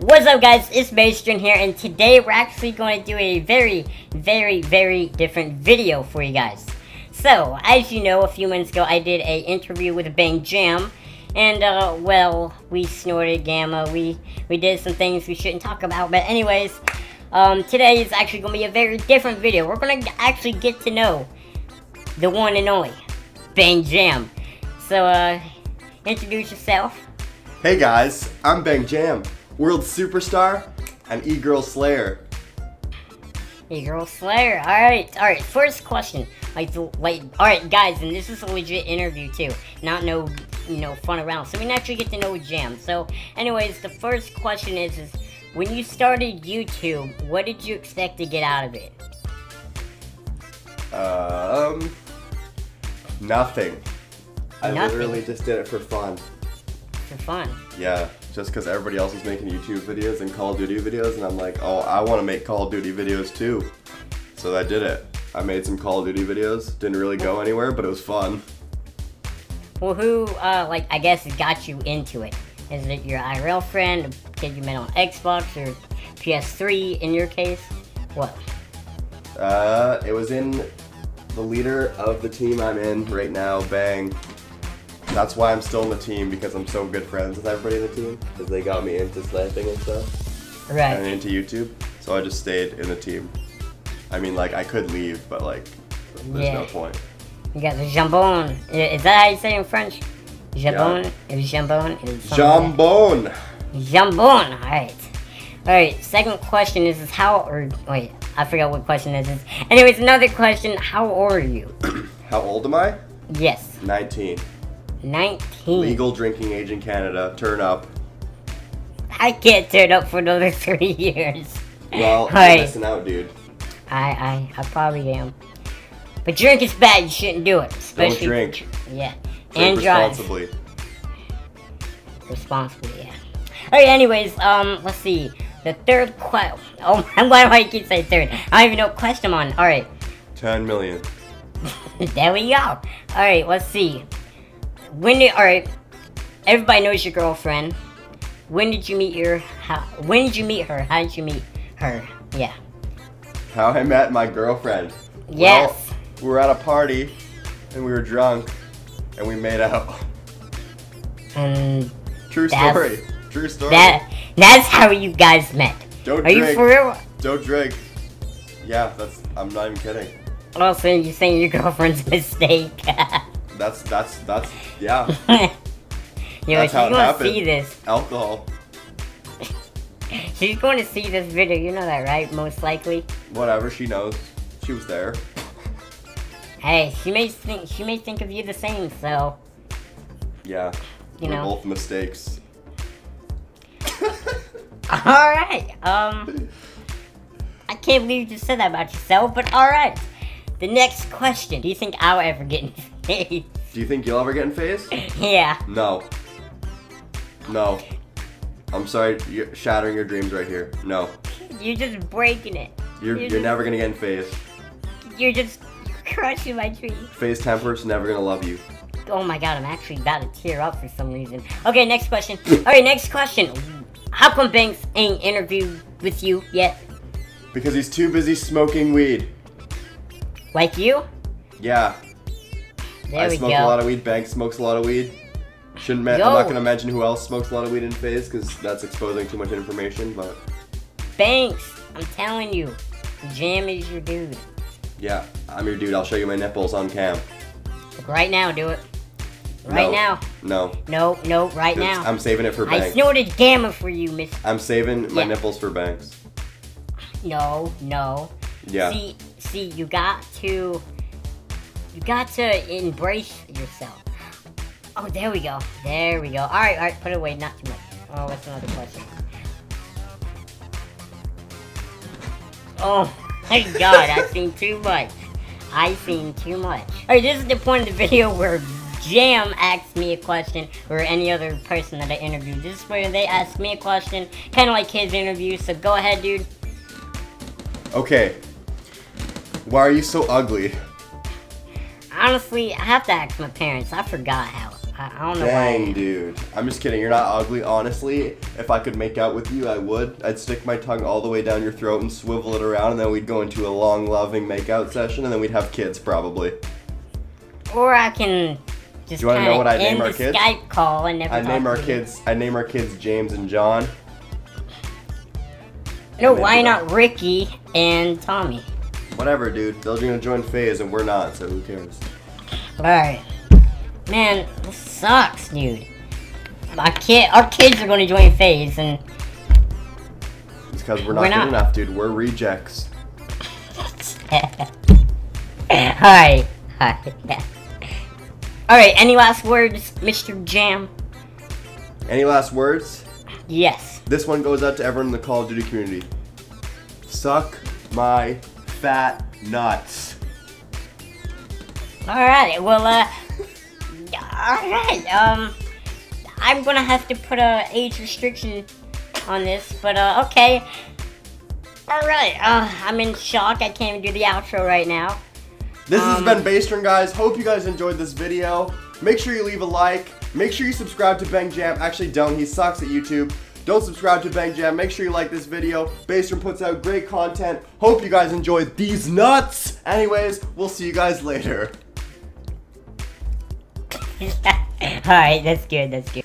What's up guys, it's Bastrin here, and today we're actually going to do a very, very, very different video for you guys. So, as you know, a few minutes ago I did an interview with B3NG Jam, and well, we snorted gamma, we did some things we shouldn't talk about, but anyways, today is actually going to be a very different video. We're going to actually get to know the one and only B3NG Jam. So, introduce yourself. Hey guys, I'm B3NG Jam, world superstar and e-girl slayer. E-girl slayer. All right. First question, all right, guys, and this is a legit interview too, not no, you know, fun around. So we can actually get to know Jam. So, anyways, the first question is when you started YouTube, what did you expect to get out of it? Nothing. I literally just did it for fun. For fun? Yeah, just because everybody else was making YouTube videos and Call of Duty videos, and I'm like, oh, I want to make Call of Duty videos too. So I did it. I made some Call of Duty videos. Didn't really go anywhere, but it was fun. Well, who, like, I guess got you into it? Is it your IRL friend, a kid you met on Xbox, or PS3 in your case? What? It was in the leader of the team I'm in right now, Bang. That's why I'm still in the team, because I'm so good friends with everybody in the team, because they got me into sniping and stuff. Right. And into YouTube, so I just stayed in the team. I mean, like, I could leave, but, like, there's no point. You got the jambon. Is that how you say it in French? Jambon? Yeah. Jambon! Jambon! Alright. Alright, second question is how... Or, wait, I forgot what question this is. Anyways, another question. How old are you? How old am I? Yes. 19. 19. Legal drinking age in Canada. Turn up. I can't turn up for another 3 years. Well, you're missing out, dude. I probably am. But drink is bad. You shouldn't do it. Especially, don't drink. Yeah. Drink and responsibly. Drive. Responsibly, yeah. Alright, anyways, let's see. The third question. Oh, why do I keep saying third? I don't even know what question I'm on. Alright. 10 million. There we go. Alright, let's see. Alright, everybody knows your girlfriend. When did you meet her? How did you meet her? Yeah. How I met my girlfriend. Yes. Well, we were at a party, and we were drunk, and we made out. True story. True story. That's how you guys met. Don't drink. Are you for real? Don't drink. Yeah, I'm not even kidding. Also, you're saying your girlfriend's a mistake. That's yeah. Yo, she's gonna see this. Alcohol. She's going to see this video. You know that, right? Most likely. Whatever. She knows. She was there. Hey, she may think of you the same. So. Yeah. You know. Both mistakes. All right. I can't believe you just said that about yourself. But all right. The next question. Do you think I'll ever get in phase? Do you think you'll ever get in phase? Yeah. No. No. I'm sorry, you're shattering your dreams right here. No. You're just breaking it. You're never gonna get in phase. You're just crushing my dreams. Phase temper's never gonna love you. Oh my god, I'm actually about to tear up for some reason. Okay, next question. Alright, next question. How come Banks ain't interviewed with you yet? Because he's too busy smoking weed. Like you? Yeah. There we go. I smoke a lot of weed. Banks smokes a lot of weed. I'm not gonna mention who else smokes a lot of weed in phase, because that's exposing too much information. But Banks, I'm telling you, Jam is your dude. Yeah, I'm your dude. I'll show you my nipples on cam. Look, right now, do it. Right now. No. No. No. Right now. I'm saving it for Banks. I snorted gamma for you, Miss. I'm saving my nipples for Banks. No. No. Yeah. See, you got to embrace yourself. Oh, there we go. There we go. All right, put it away, not too much. Oh, what's another question? Oh my god, I've seen too much. I've seen too much. Alright, this is the point of the video where Jam asks me a question, or any other person that I interviewed. This is where they ask me a question, kind of like his interview, so go ahead, dude. Okay. Why are you so ugly? Honestly, I have to ask my parents. I forgot how I don't know why. Dang, dude. I'm just kidding. You're not ugly. Honestly, if I could make out with you, I would. I'd stick my tongue all the way down your throat and swivel it around, and then we'd go into a long, loving makeout session, and then we'd have kids, probably. Or I can just kind of end the Skype call and never talk to you. I name our kids James and John. No, why not Ricky and Tommy? Whatever, dude. They're gonna join FaZe and we're not, so who cares? Alright. Man, this sucks, dude. Our kids are gonna join FaZe and... It's because we're not good enough, dude. We're rejects. Alright. Alright, any last words, Mr. Jam? Any last words? Yes. This one goes out to everyone in the Call of Duty community. Suck my fat nuts. Alright, well, alright, I'm gonna have to put a age restriction on this, but, okay. Alright, I'm in shock. I can't even do the outro right now. This has been Bastrin, guys. Hope you guys enjoyed this video. Make sure you leave a like. Make sure you subscribe to B3NG Jam. Actually, don't. He sucks at YouTube. Don't subscribe to B3NG Jam. Make sure you like this video. Bastrin puts out great content. Hope you guys enjoyed these nuts. Anyways, we'll see you guys later. All right, that's good. That's good.